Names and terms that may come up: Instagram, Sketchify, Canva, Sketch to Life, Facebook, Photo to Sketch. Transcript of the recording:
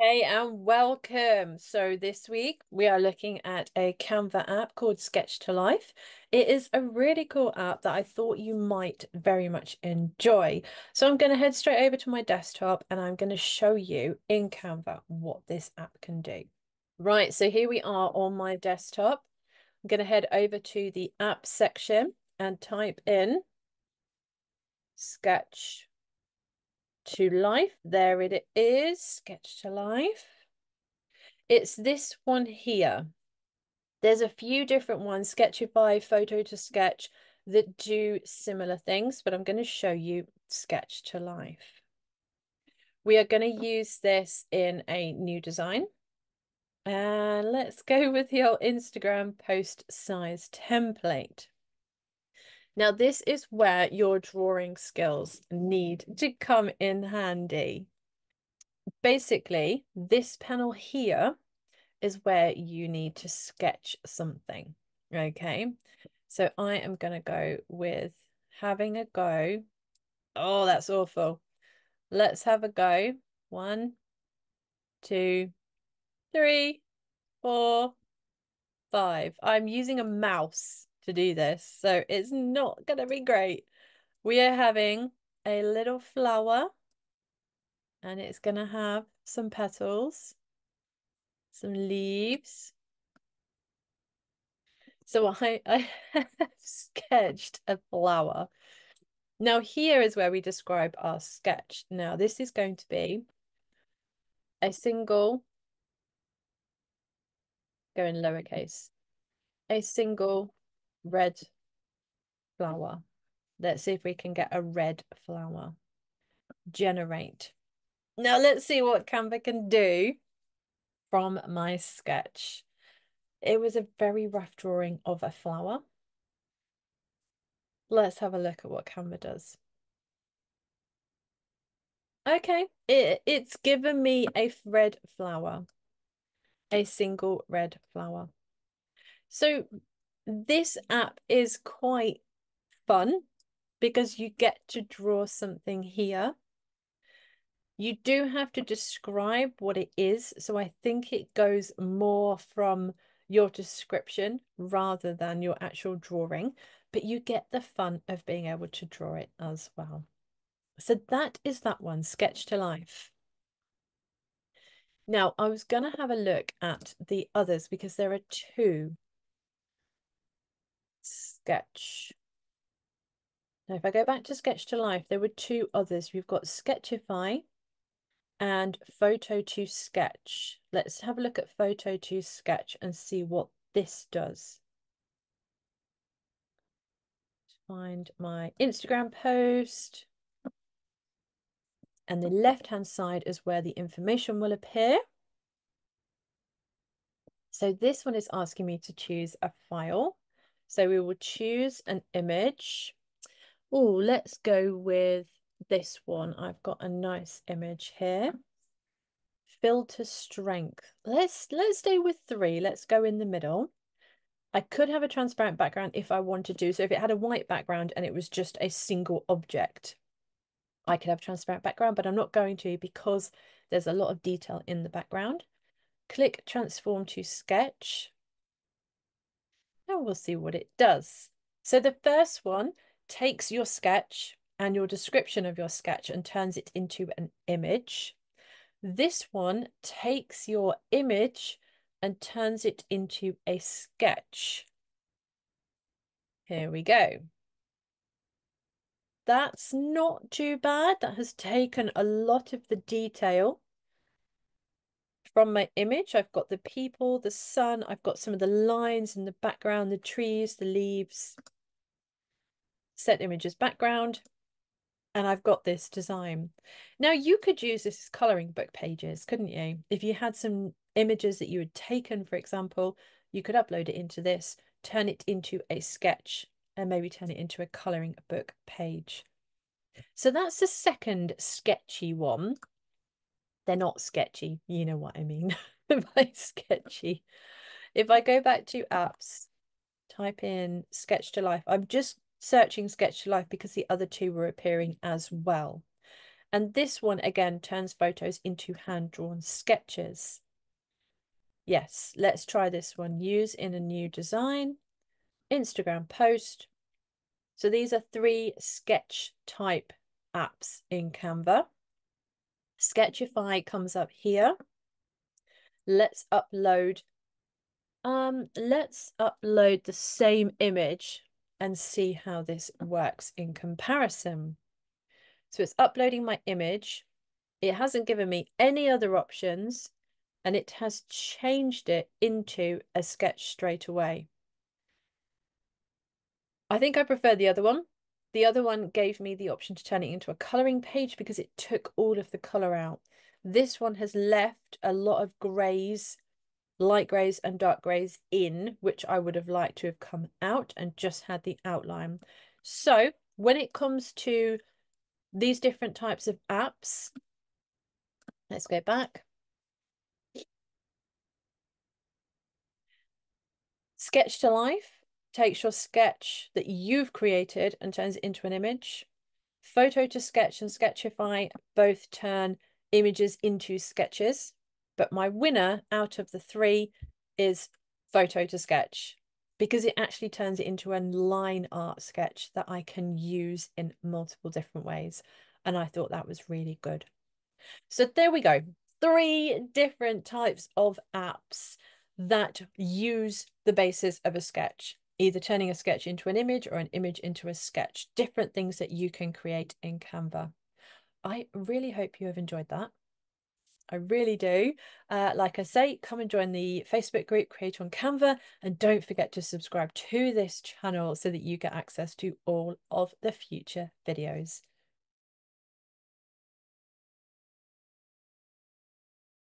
Hey and welcome. So this week we are looking at a Canva app called Sketch to Life. It is a really cool app that I thought you might very much enjoy. So I'm going to head straight over to my desktop and I'm going to show you in Canva what this app can do. Right, so here we are on my desktop. I'm going to head over to the app section and type in Sketch to Life. There it is, Sketch to Life. It's this one here. There's a few different ones, Sketchify, Photo to Sketch, that do similar things, but I'm going to show you Sketch to Life. We are going to use this in a new design. And let's go with the old Instagram post size template. Now, this is where your drawing skills need to come in handy. Basically, this panel here is where you need to sketch something, okay? So I am going to go with having a go. Oh, that's awful. Let's have a go. 1, 2, 3, 4, 5. I'm using a mouse to do this, so it's not gonna be great. We are having a little flower and it's gonna have some petals, some leaves. So I have sketched a flower. Now here is where we describe our sketch. Now this is going to be a single, go in lowercase, a single red flower. Let's see if we can get a red flower. Generate. Now let's see what Canva can do from my sketch. It was a very rough drawing of a flower. Let's have a look at what Canva does. Okay, it's given me a red flower, a single red flower. So this app is quite fun because you get to draw something here. You do have to describe what it is. So I think it goes more from your description rather than your actual drawing, but you get the fun of being able to draw it as well. So that is that one, Sketch to Life. Now I was going to have a look at the others because there are two. Sketch. Now, if I go back to Sketch to Life, there were two others. We've got Sketchify and Photo to Sketch. Let's have a look at Photo to Sketch and see what this does. Find my Instagram post. And the left-hand side is where the information will appear. So this one is asking me to choose a file. So we will choose an image. Oh, let's go with this one. I've got a nice image here. Filter strength. Let's stay with 3. Let's go in the middle. I could have a transparent background if I wanted to. So if it had a white background and it was just a single object, I could have a transparent background, but I'm not going to because there's a lot of detail in the background. Click transform to sketch. And we'll see what it does. So the first one takes your sketch and your description of your sketch and turns it into an image. This one takes your image and turns it into a sketch. Here we go. That's not too bad. That has taken a lot of the detail from my image. I've got the people, the sun, I've got some of the lines in the background, the trees, the leaves, set images background, and I've got this design. Now you could use this as colouring book pages, couldn't you? If you had some images that you had taken, for example, you could upload it into this, turn it into a sketch, and maybe turn it into a colouring book page. So that's the second sketchy one. They're not sketchy, you know what I mean by sketchy. If I go back to apps, type in Sketch to Life. I'm just searching Sketch to Life because the other two were appearing as well. And this one, again, turns photos into hand-drawn sketches. Yes, let's try this one. Use in a new design, Instagram post. So these are three sketch type apps in Canva. Sketchify comes up here. Let's upload the same image and see how this works in comparison. So it's uploading my image. It hasn't given me any other options, and it has changed it into a sketch straight away. I think I prefer the other one. The other one gave me the option to turn it into a colouring page because it took all of the colour out. This one has left a lot of greys, light greys and dark greys in, which I would have liked to have come out and just had the outline. So when it comes to these different types of apps, let's go back. Sketch to Life takes your sketch that you've created and turns it into an image. Photo to Sketch and Sketchify both turn images into sketches, but my winner out of the three is Photo to Sketch, because it actually turns it into a line art sketch that I can use in multiple different ways. And I thought that was really good. So there we go. Three different types of apps that use the basis of a sketch, either turning a sketch into an image or an image into a sketch, different things that you can create in Canva. I really hope you have enjoyed that. I really do. Like I say, come and join the Facebook group Create on Canva, and don't forget to subscribe to this channel so that you get access to all of the future videos.